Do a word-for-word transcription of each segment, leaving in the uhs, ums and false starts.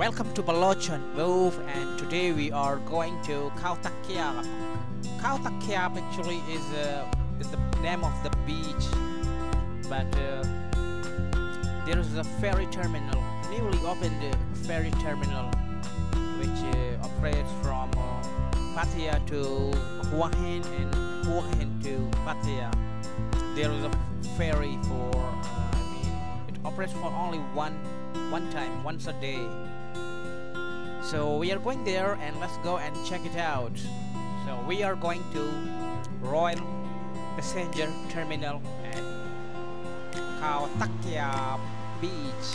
Welcome to Baloch on Move, and today we are going to Khao Takiab. Khao Takiab actually is, uh, is the name of the beach, but uh, there is a ferry terminal, newly opened ferry terminal, which uh, operates from uh, Pattaya to Hua Hin and Hua Hin to Pattaya. There is a ferry for uh, I mean, it operates for only one one time, once a day. So we are going there, and let's go and check it out. So we are going to Royal Passenger Terminal at Khao Takiab Beach.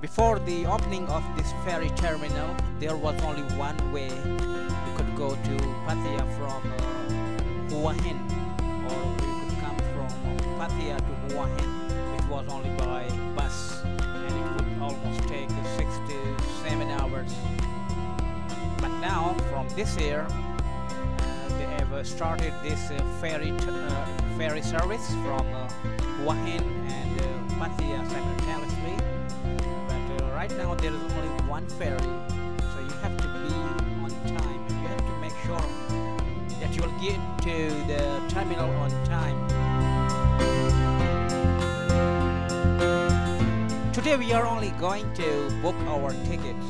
Before the opening of this ferry terminal, there was only one way you could go to Pattaya from uh, Hua Hin, or you could come from Pattaya to Hua Hin, which was only by bus, and it would almost take uh, six to seven hours. But now, from this year, uh, they have started this uh, ferry uh, ferry service from uh, Hua Hin and uh, Pattaya simultaneously. Right now there is only one ferry, so you have to be on time, and you have to make sure that you will get to the terminal on time. Today we are only going to book our tickets,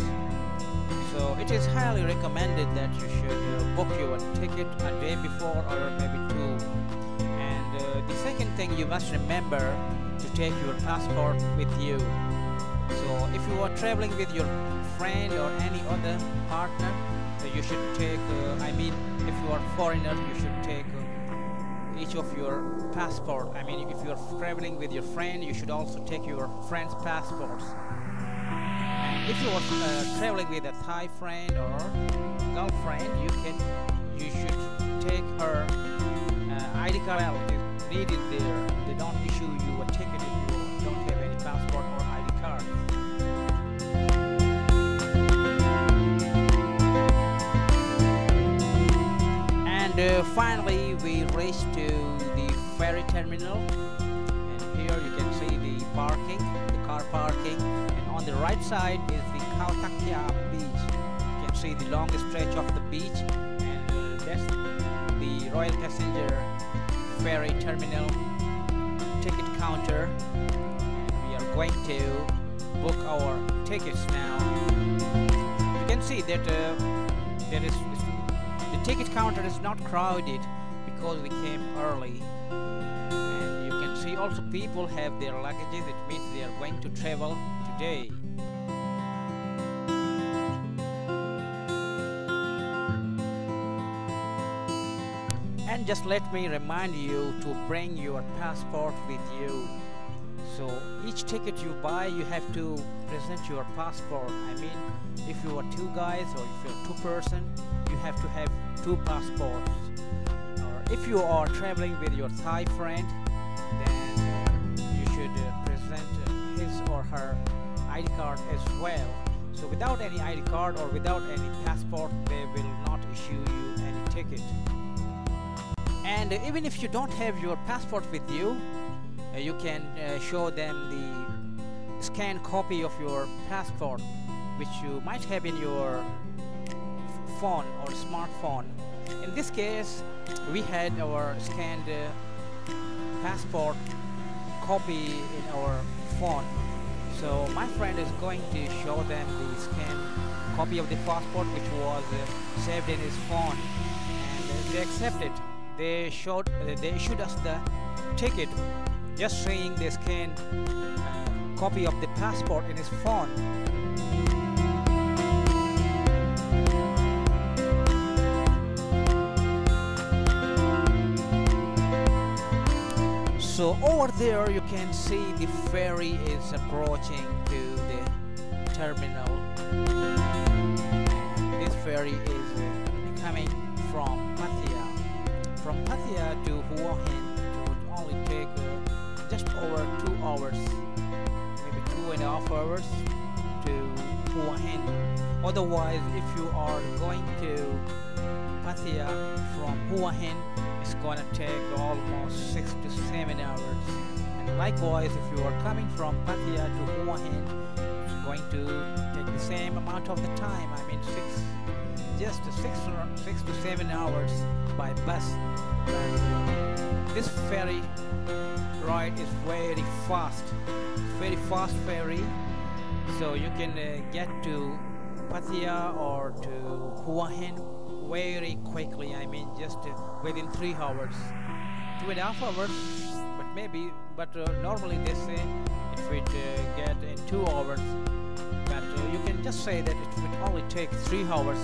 so it is highly recommended that you should book your ticket a day before or maybe two. And uh, the second thing, you must remember to take your passport with you. So if you are traveling with your friend or any other partner, so you should take, uh, I mean, if you are foreigner, you should take uh, each of your passport. I mean, if you are traveling with your friend, you should also take your friend's passports. And if you are uh, traveling with a Thai friend or girlfriend, you can, you should take her uh, I D card. It is needed there. They don't issue you a ticket if you don't have any passport or I D card. And uh, finally we reached to the ferry terminal, and here you can see the parking, the car parking, and on the right side is the Khao Takiab beach. You can see the longest stretch of the beach, and uh, that's the Royal Passenger Ferry Terminal ticket counter. Going to book our tickets now. You can see that uh, there is the ticket counter is not crowded because we came early, and you can see also people have their luggages. It means they are going to travel today. And just let me remind you to bring your passport with you. So each ticket you buy, you have to present your passport. I mean, if you are two guys or if you're two person, you have to have two passports. Or if you are traveling with your Thai friend, then you should uh, present his or her I D card as well. So without any I D card or without any passport, they will not issue you any ticket. And uh, even if you don't have your passport with you, you can uh, show them the scanned copy of your passport, which you might have in your phone or smartphone. In this case, we had our scanned uh, passport copy in our phone. So my friend is going to show them the scanned copy of the passport, which was uh, saved in his phone, and uh, they accepted. They showed, uh, they issued us the ticket. Just seeing the scanned uh, copy of the passport in his phone. So over there you can see the ferry is approaching to the terminal. This ferry is uh, coming from Pattaya. From Pattaya to Hua Hin, it would only take uh, just over two hours, maybe two and a half hours to Hua Hin. Otherwise, if you are going to Pattaya from Hua Hin, it's going to take almost six to seven hours. And likewise, if you are coming from Pattaya to Hua Hin, it's going to take the same amount of the time. I mean, six, just six, six to seven hours by bus. This ferry ride is very fast, very fast ferry. So you can uh, get to Pattaya or to Hua Hin very quickly. I mean, just uh, within three hours, two and a half hours, but maybe. But uh, normally they say it would uh, get in two hours. But uh, you can just say that it would only take three hours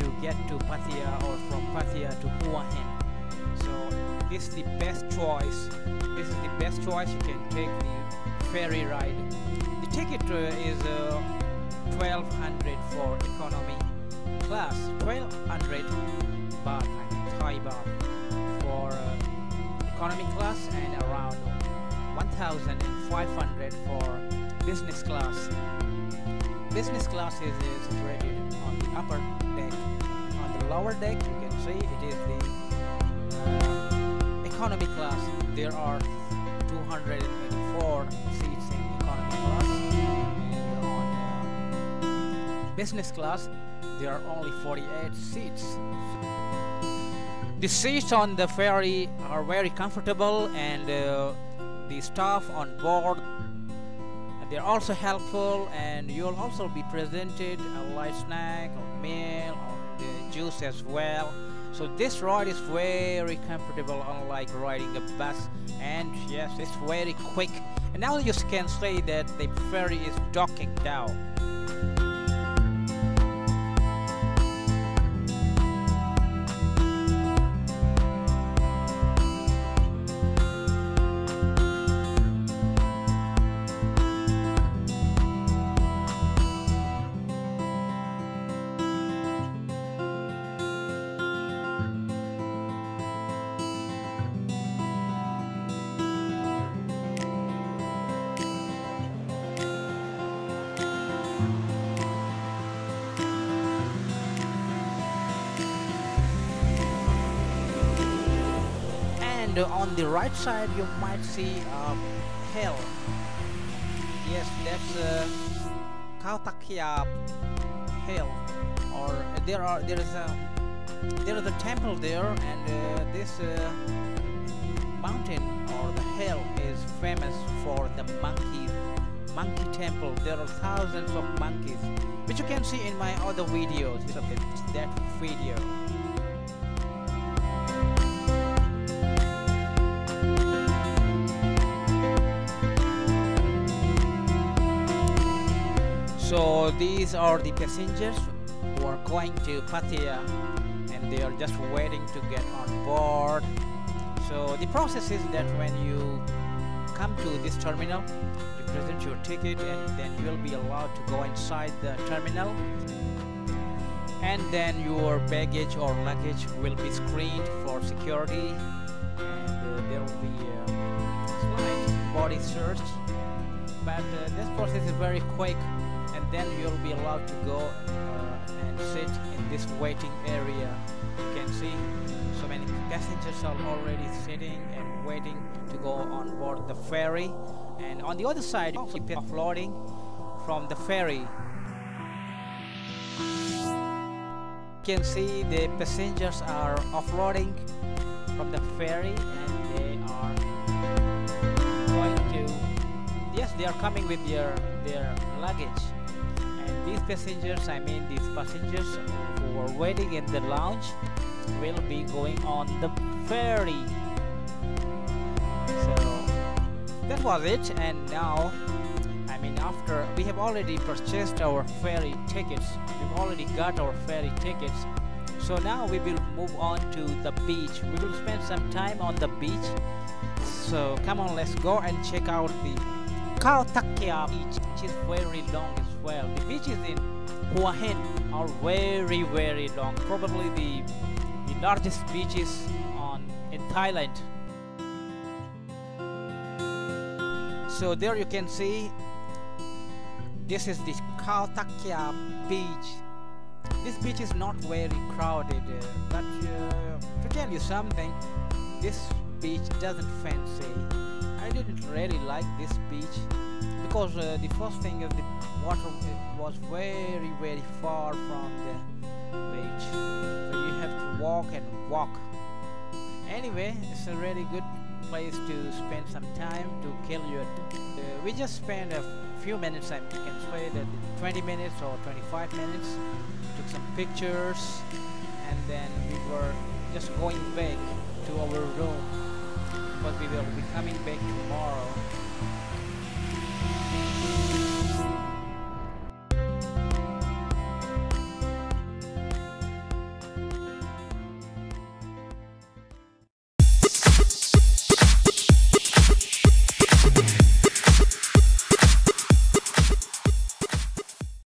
to get to Pattaya or from Pattaya to Hua Hin. So this is the best choice. This is the best choice. You can take the ferry ride. The ticket uh, is. Uh, twelve hundred for economy class, twelve hundred baht, I mean Thai baht for uh, economy class, and around one thousand five hundred for business class. Business class is uh, situated on the upper deck. On the lower deck, you can see it is the uh, economy class. There are two hundred eighty-four seats in economy class. Business class, there are only forty-eight seats. The seats on the ferry are very comfortable, and uh, the staff on board, they're also helpful, and you'll also be presented a light snack or meal or uh, juice as well. So this ride is very comfortable, unlike riding a bus, and yes, it's very quick. And now you can say that the ferry is docking now. And on the right side you might see a hill. Yes, that's uh, Khao Takiab hill. Or there are there is a there is a temple there, and uh, this uh, mountain or the hill is famous for the monkeys. Monkey temple. There are thousands of monkeys, which you can see in my other videos. It's that video. So these are the passengers who are going to Pattaya, and they are just waiting to get on board. So the process is that when you come to this terminal, you present your ticket, and then you'll be allowed to go inside the terminal. And then your baggage or luggage will be screened for security, and uh, there will be a slight body search. But uh, this process is very quick. And then you'll be allowed to go uh, and sit in this waiting area. You can see so many passengers are already sitting and waiting to go on board the ferry. And on the other side, people are floating from the ferry. You can see the passengers are offloading from the ferry, and they are going to, yes, they are coming with their their luggage. These passengers, I mean these passengers who are waiting in the lounge, will be going on the ferry. So that was it. And now, I mean, after we have already purchased our ferry tickets, we've already got our ferry tickets. So now we will move on to the beach. We will spend some time on the beach. So come on, let's go and check out the Khao Takiab beach, which is very long. Well, the beaches in Hua Hin are very very long, probably the, the largest beaches on in Thailand. So there you can see this is the Khao Takiab beach. This beach is not very crowded, uh, but uh, to tell you something, this beach doesn't fancy. I didn't really like this beach because uh, the first thing of the water was very very far from the beach, so you have to walk and walk. Anyway, it's a really good place to spend some time to kill your uh, we just spent a few minutes, I can say that twenty minutes or twenty-five minutes, took some pictures, and then we were just going back to our room, but we will be coming back tomorrow.